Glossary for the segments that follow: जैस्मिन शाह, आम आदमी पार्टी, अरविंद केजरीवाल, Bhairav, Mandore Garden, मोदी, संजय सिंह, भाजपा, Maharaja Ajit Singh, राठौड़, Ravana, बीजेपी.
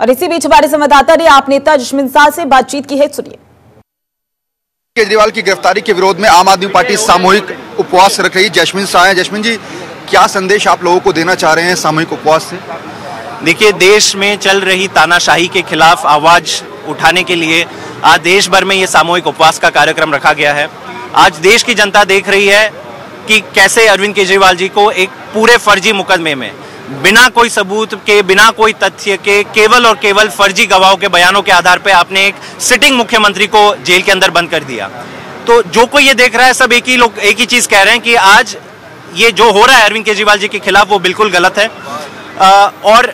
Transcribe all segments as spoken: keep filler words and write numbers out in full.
और इसी बीच हमारे संवाददाता ने आप नेता जैस्मिन शाह से बातचीत की है, सुनिए। केजरीवाल की गिरफ्तारी के विरोध में आम आदमी पार्टी सामूहिक उपवास रख रही जैस्मिन शाह है। जैस्मिन जी, क्या संदेश आप लोगों को देना चाह रहे हैं सामूहिक उपवास से? देखिए, देश में चल रही तानाशाही के खिलाफ आवाज उठाने के लिए आज देश भर में ये सामूहिक उपवास का कार्यक्रम रखा गया है। आज देश की जनता देख रही है कि कैसे अरविंद केजरीवाल जी को एक पूरे फर्जी मुकदमे में बिना कोई सबूत के, बिना कोई तथ्य के, केवल और केवल फर्जी गवाहों के बयानों के आधार पर आपने एक सिटिंग मुख्यमंत्री को जेल के अंदर बंद कर दिया। तो जो कोई ये देख रहा है, सब एक ही लोग एक ही चीज़ कह रहे हैं कि आज ये जो हो रहा है अरविंद केजरीवाल जी के खिलाफ वो बिल्कुल गलत है। आ, और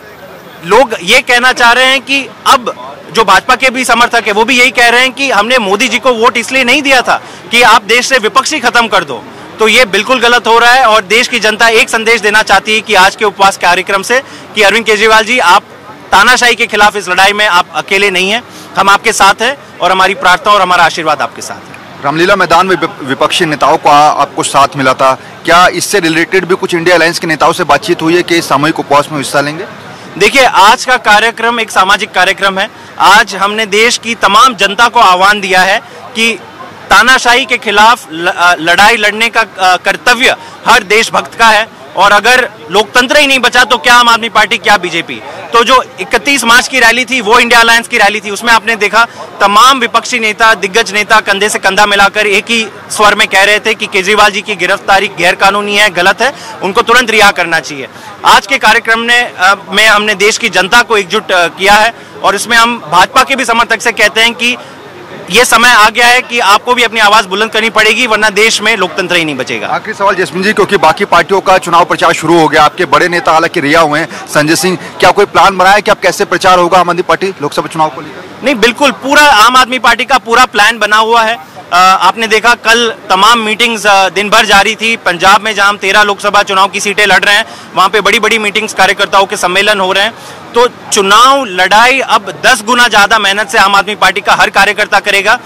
लोग ये कहना चाह रहे हैं कि अब जो भाजपा के भी समर्थक है वो भी यही कह रहे हैं कि हमने मोदी जी को वोट इसलिए नहीं दिया था कि आप देश से विपक्षी खत्म कर दो। तो ये बिल्कुल गलत हो रहा है और देश की जनता एक संदेश देना चाहती है कि आज के उपवास कार्यक्रम से कि अरविंद केजरीवाल जी, आप तानाशाही के खिलाफ इस लड़ाई में आप अकेले नहीं हैं, हम आपके साथ हैं और हमारी प्रार्थना और हमारा आशीर्वाद आपके साथ है। रामलीला मैदान में विपक्षी नेताओं का आपको साथ मिला था, क्या इससे रिलेटेड भी कुछ इंडिया अलायंस के नेताओं से बातचीत हुई है कि सामूहिक उपवास में हिस्सा लेंगे? देखिए, आज का कार्यक्रम एक सामाजिक कार्यक्रम है। आज हमने देश की तमाम जनता को आह्वान दिया है कि तानाशाही के खिलाफ लड़ाई लड़ने का कर्तव्य हर देशभक्त का है और अगर लोकतंत्र ही नहीं बचा तो क्या आम आदमी पार्टी, क्या बीजेपी। तो जो इकतीस मार्च की रैली थी वो इंडिया अलायंस की रैली थी, उसमें आपने देखा तमाम विपक्षी नेता, दिग्गज नेता कंधे से कंधा मिलाकर एक ही स्वर में कह रहे थे कि केजरीवाल जी की गिरफ्तारी गैरकानूनी है, गलत है, उनको तुरंत रिहा करना चाहिए। आज के कार्यक्रम ने में हमने देश की जनता को एकजुट किया है और इसमें हम भाजपा के भी समर्थक से कहते हैं कि ये समय आ गया है कि आपको भी अपनी आवाज बुलंद करनी पड़ेगी वरना देश में लोकतंत्र ही नहीं बचेगा। आखिरी सवाल जैस्मिन जी, क्योंकि बाकी पार्टियों का चुनाव प्रचार शुरू हो गया, आपके बड़े नेता हालांकि रिहा हुए हैं संजय सिंह, क्या कोई प्लान बनाया कि आप कैसे प्रचार होगा आम आदमी पार्टी लोकसभा चुनाव को लेकर? नहीं, बिल्कुल पूरा आम आदमी पार्टी का पूरा प्लान बना हुआ है। आ, आपने देखा कल तमाम मीटिंग्स दिन भर जारी थी। पंजाब में जहां हम तेरह लोकसभा चुनाव की सीटें लड़ रहे हैं वहां पे बड़ी बड़ी मीटिंग्स, कार्यकर्ताओं के सम्मेलन हो रहे हैं। तो चुनाव लड़ाई अब दस गुना ज्यादा मेहनत से आम आदमी पार्टी का हर कार्यकर्ता करेगा।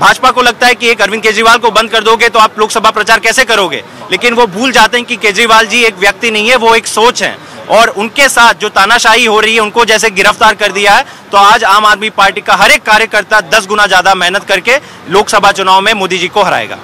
भाजपा को लगता है कि एक अरविंद केजरीवाल को बंद कर दोगे तो आप लोकसभा प्रचार कैसे करोगे, लेकिन वो भूल जाते हैं कि केजरीवाल जी एक व्यक्ति नहीं है, वो एक सोच है और उनके साथ जो तानाशाही हो रही है उनको जैसे गिरफ्तार कर दिया है। तो आज आम आदमी पार्टी का हर एक कार्यकर्ता दस गुना ज्यादा मेहनत करके लोकसभा चुनाव में मोदी जी को हराएगा।